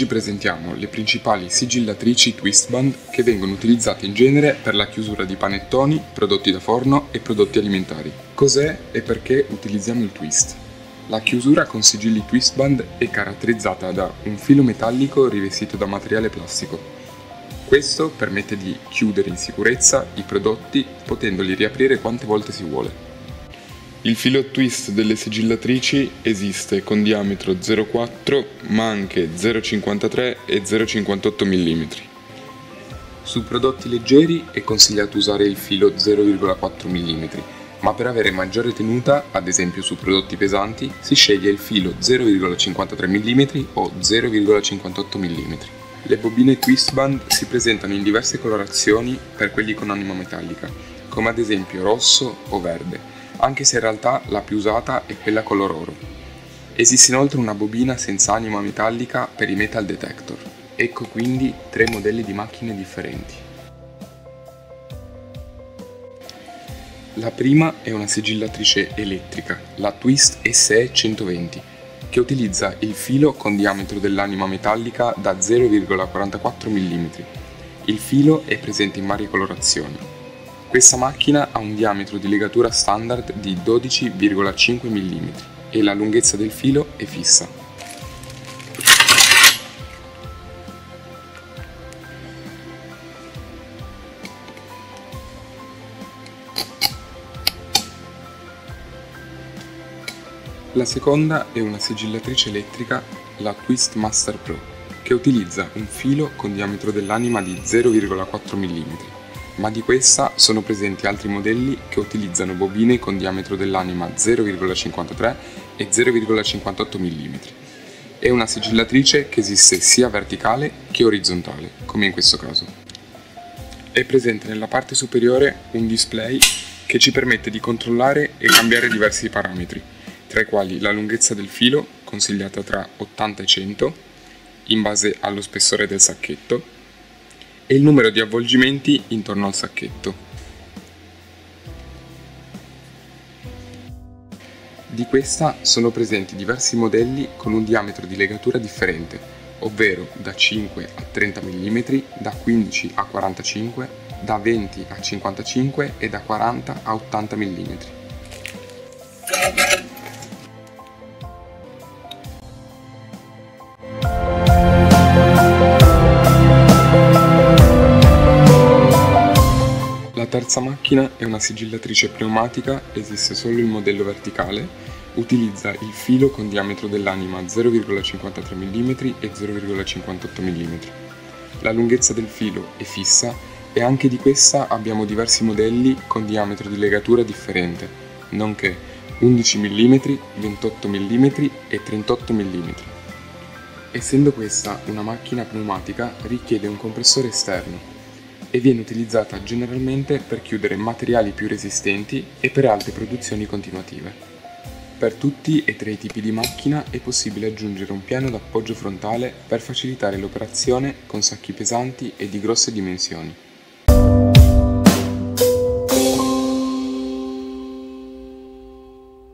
oggi presentiamo le principali sigillatrici Twistband che vengono utilizzate in genere per la chiusura di panettoni, prodotti da forno e prodotti alimentari. Cos'è e perché utilizziamo il twist? La chiusura con sigilli Twistband è caratterizzata da un filo metallico rivestito da materiale plastico. Questo permette di chiudere in sicurezza i prodotti potendoli riaprire quante volte si vuole. Il filo twist delle sigillatrici esiste con diametro 0,4 ma anche 0,53 e 0,58 mm. Su prodotti leggeri è consigliato usare il filo 0,4 mm, ma per avere maggiore tenuta, ad esempio su prodotti pesanti, si sceglie il filo 0,53 mm o 0,58 mm. Le bobine Twistband si presentano in diverse colorazioni per quelli con anima metallica, come ad esempio rosso o verde, anche se in realtà la più usata è quella color oro. Esiste inoltre una bobina senza anima metallica per i metal detector. Ecco quindi tre modelli di macchine differenti. La prima è una sigillatrice elettrica, la Twist SE120, che utilizza il filo con diametro dell'anima metallica da 0,44 mm. Il filo è presente in varie colorazioni. Questa macchina ha un diametro di legatura standard di 12,5 mm e la lunghezza del filo è fissa. La seconda è una sigillatrice elettrica, la Twist Master Pro, che utilizza un filo con diametro dell'anima di 0,4 mm. Ma di questa sono presenti altri modelli che utilizzano bobine con diametro dell'anima 0,53 e 0,58 mm. È una sigillatrice che esiste sia verticale che orizzontale, come in questo caso. È presente nella parte superiore un display che ci permette di controllare e cambiare diversi parametri, tra i quali la lunghezza del filo, consigliata tra 80 e 100, in base allo spessore del sacchetto, e il numero di avvolgimenti intorno al sacchetto. Di questa sono presenti diversi modelli con un diametro di legatura differente, ovvero da 5 a 30 mm, da 15 a 45, da 20 a 55 e da 40 a 80 mm. La terza macchina è una sigillatrice pneumatica, esiste solo il modello verticale, utilizza il filo con diametro dell'anima 0,53 mm e 0,58 mm. La lunghezza del filo è fissa e anche di questa abbiamo diversi modelli con diametro di legatura differente, nonché 11 mm, 28 mm e 38 mm. Essendo questa una macchina pneumatica, richiede un compressore esterno e viene utilizzata generalmente per chiudere materiali più resistenti e per altre produzioni continuative. Per tutti e tre i tipi di macchina è possibile aggiungere un piano d'appoggio frontale per facilitare l'operazione con sacchi pesanti e di grosse dimensioni.